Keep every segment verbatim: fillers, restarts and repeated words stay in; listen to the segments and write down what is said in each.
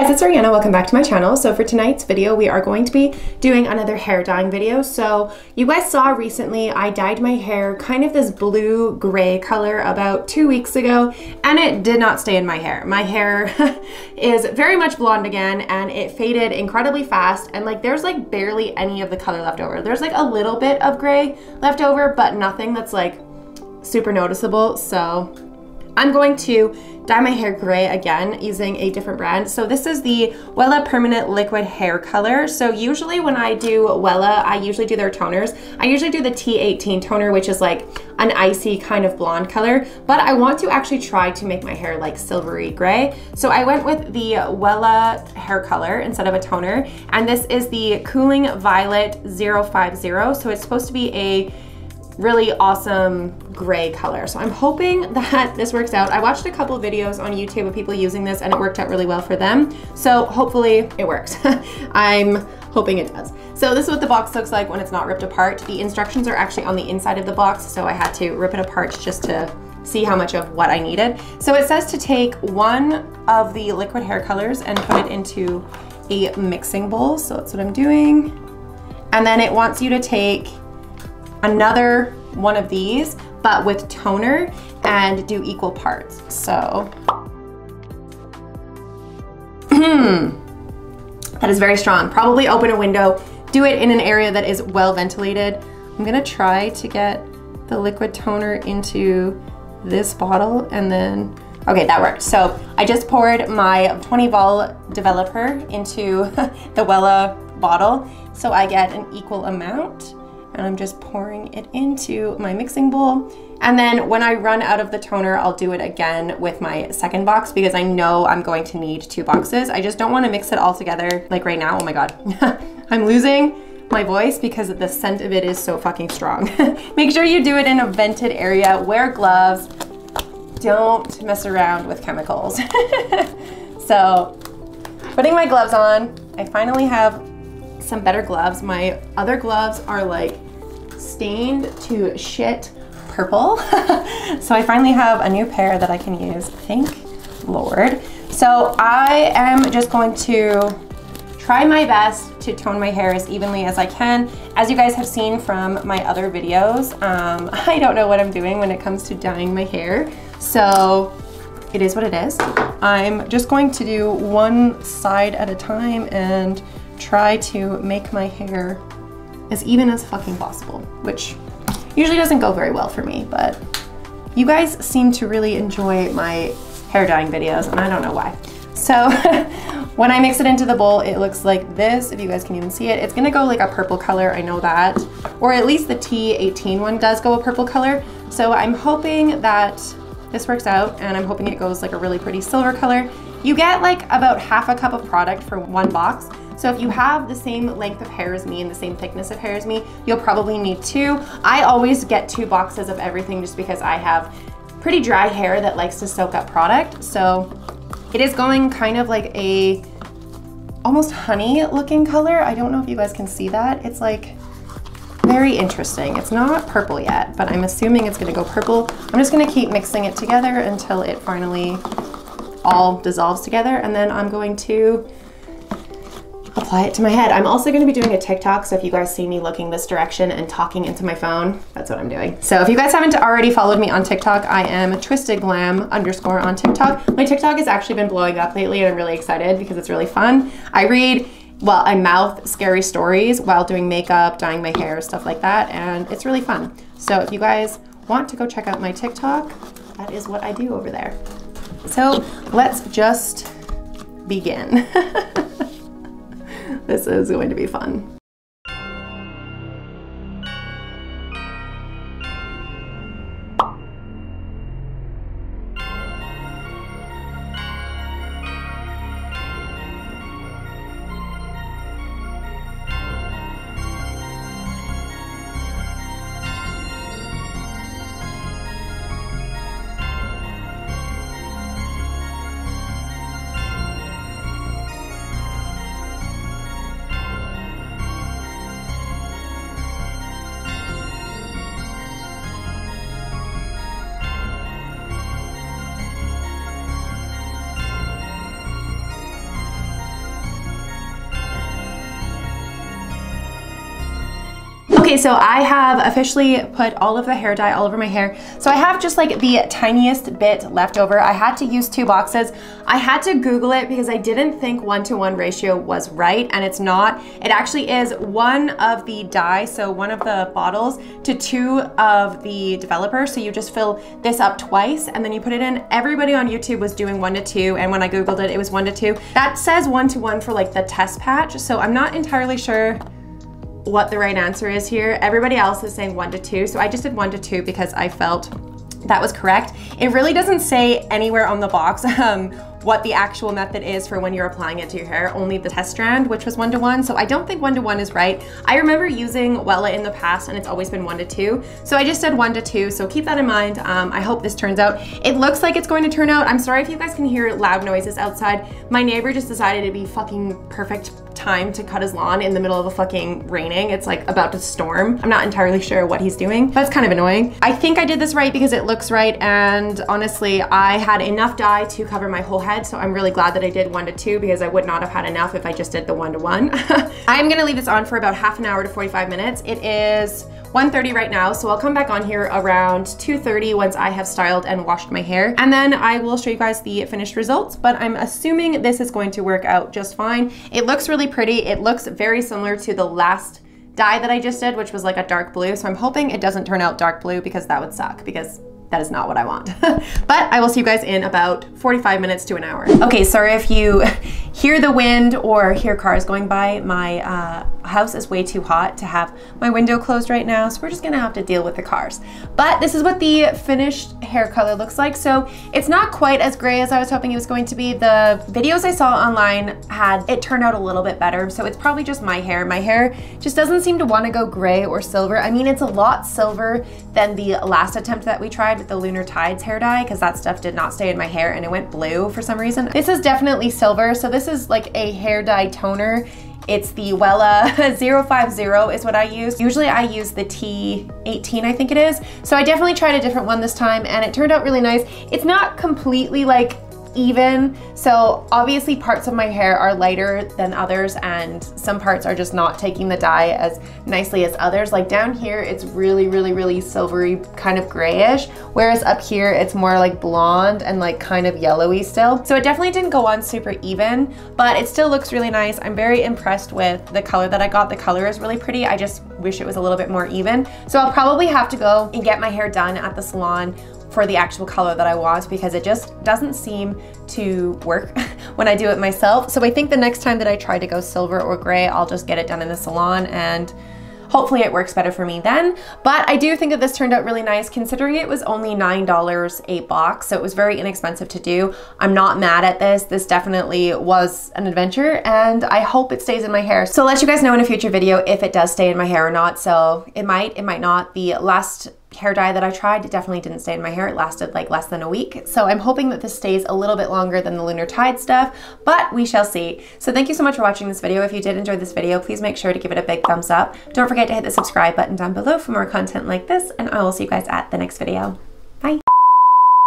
guys, it's Ariana. Welcome back to my channel. So for tonight's video, we are going to be doing another hair dyeing video. So you guys saw recently, I dyed my hair kind of this blue gray color about two weeks ago, and it did not stay in my hair. My hair is very much blonde again, and it faded incredibly fast. And like, there's like barely any of the color left over. There's like a little bit of gray left over, but nothing that's like super noticeable. So I'm going to dye my hair gray again using a different brand. So this is the Wella Permanent Liquid Hair Color. So usually when I do Wella, I usually do their toners. I usually do the T eighteen toner, which is like an icy kind of blonde color, but I want to actually try to make my hair like silvery gray. So I went with the Wella Hair Color instead of a toner, and this is the Cooling Violet zero five zero. So it's supposed to be a really awesome gray color. So I'm hoping that this works out. I watched a couple videos on YouTube of people using this and it worked out really well for them. So hopefully it works. I'm hoping it does. So this is what the box looks like when it's not ripped apart. The instructions are actually on the inside of the box, so I had to rip it apart just to see how much of what I needed. So it says to take one of the liquid hair colors and put it into a mixing bowl. So that's what I'm doing. And then it wants you to take another one of these, but with toner, and do equal parts. So, that is very strong. Probably open a window, do it in an area that is well ventilated. I'm gonna try to get the liquid toner into this bottle and then, okay, that worked. So I just poured my twenty vol developer into the Wella bottle. So I get an equal amount, and I'm just pouring it into my mixing bowl. And then when I run out of the toner, I'll do it again with my second box because I know I'm going to need two boxes. I just don't want to mix it all together like right now. Oh my God, I'm losing my voice because the scent of it is so fucking strong. Make sure you do it in a vented area, wear gloves, don't mess around with chemicals. So putting my gloves on, I finally have some better gloves. My other gloves are like stained to shit purple. So I finally have a new pair that I can use, thank Lord. So I am just going to try my best to tone my hair as evenly as I can. As you guys have seen from my other videos, um, I don't know what I'm doing when it comes to dyeing my hair. So it is what it is. I'm just going to do one side at a time and try to make my hair as even as fucking possible, which usually doesn't go very well for me, but you guys seem to really enjoy my hair dyeing videos and I don't know why. So when I mix it into the bowl, it looks like this, if you guys can even see it. It's gonna go like a purple color, I know that, or at least the T eighteen one does go a purple color. So I'm hoping that this works out, and I'm hoping it goes like a really pretty silver color. You get like about half a cup of product for one box. So if you have the same length of hair as me and the same thickness of hair as me, you'll probably need two. I always get two boxes of everything just because I have pretty dry hair that likes to soak up product. So it is going kind of like a almost honey looking color. I don't know if you guys can see that. It's like very interesting. It's not purple yet, but I'm assuming it's gonna go purple. I'm just gonna keep mixing it together until it finally all dissolves together, and then I'm going to apply it to my head. I'm also gonna be doing a TikTok, so if you guys see me looking this direction and talking into my phone, that's what I'm doing. So if you guys haven't already followed me on TikTok, I am twistedglam underscore on TikTok. My TikTok has actually been blowing up lately and I'm really excited because it's really fun. I read, well, I mouth scary stories while doing makeup, dyeing my hair, stuff like that, and it's really fun. So if you guys want to go check out my TikTok, that is what I do over there. So let's just begin. This is going to be fun. Okay, so I have officially put all of the hair dye all over my hair. So I have just like the tiniest bit left over. I had to use two boxes. I had to Google it because I didn't think one-to-one ratio was right, and it's not. It actually is one of the dye, so one of the bottles to two of the developer. So you just fill this up twice and then you put it in. Everybody on YouTube was doing one to two, and when I Googled it, it was one to two. That says one-to-one for like the test patch, so I'm not entirely sure what the right answer is here. Everybody else is saying one to two, so I just did one to two because I felt that was correct. It really doesn't say anywhere on the box um, what the actual method is for when you're applying it to your hair, only the test strand, which was one to one. So I don't think one to one is right. I remember using Wella in the past and it's always been one to two. So I just said one to two. So keep that in mind. Um, I hope this turns out. It looks like it's going to turn out. I'm sorry if you guys can hear loud noises outside. My neighbor just decided it'd be fucking perfect time to cut his lawn in the middle of a fucking raining. It's like about to storm. I'm not entirely sure what he's doing. That's kind of annoying. I think I did this right because it looks right. And honestly, I had enough dye to cover my whole head. So I'm really glad that I did one to two because I would not have had enough if I just did the one to one. I'm gonna leave this on for about half an hour to forty-five minutes. It is one thirty right now, so I'll come back on here around two thirty once I have styled and washed my hair. And then I will show you guys the finished results, but I'm assuming this is going to work out just fine. It looks really pretty. It looks very similar to the last dye that I just did, which was like a dark blue. So I'm hoping it doesn't turn out dark blue because that would suck, because that is not what I want. But I will see you guys in about forty-five minutes to an hour. Okay, sorry if you hear the wind or hear cars going by. My uh, house is way too hot to have my window closed right now, so we're just gonna have to deal with the cars. But this is what the finished hair color looks like. So it's not quite as gray as I was hoping it was going to be. The videos I saw online had it turned out a little bit better, so it's probably just my hair. My hair just doesn't seem to wanna go gray or silver. I mean, it's a lot silver than the last attempt that we tried with the Lunar Tides hair dye, because that stuff did not stay in my hair and it went blue for some reason. This is definitely silver, so this This is like a hair dye toner. It's the Wella zero five zero is what I use. Usually I use the T eighteen, I think it is. So I definitely tried a different one this time and it turned out really nice. It's not completely like even, so obviously parts of my hair are lighter than others and some parts are just not taking the dye as nicely as others. Like down here it's really really really silvery, kind of grayish, whereas up here it's more like blonde and like kind of yellowy still. So it definitely didn't go on super even, but it still looks really nice. I'm very impressed with the color that I got. The color is really pretty. I just wish it was a little bit more even. So I'll probably have to go and get my hair done at the salon for the actual color that I want, because it just doesn't seem to work when I do it myself. So I think the next time that I try to go silver or gray, I'll just get it done in the salon and hopefully it works better for me then. But I do think that this turned out really nice, considering it was only nine dollars a box, so it was very inexpensive to do. I'm not mad at this. This definitely was an adventure, and I hope it stays in my hair. So I'll let you guys know in a future video if it does stay in my hair or not. So it might, it might not. The last hair dye that I tried definitely didn't stay in my hair. It lasted like less than a week. So I'm hoping that this stays a little bit longer than the Lunar Tide stuff, but we shall see. So thank you so much for watching this video. If you did enjoy this video, please make sure to give it a big thumbs up. Don't forget to hit the subscribe button down below for more content like this, and I will see you guys at the next video. Bye.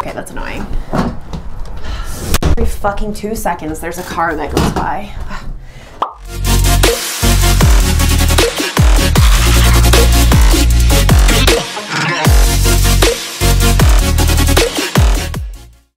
Okay, that's annoying. Every fucking two seconds, there's a car that goes by.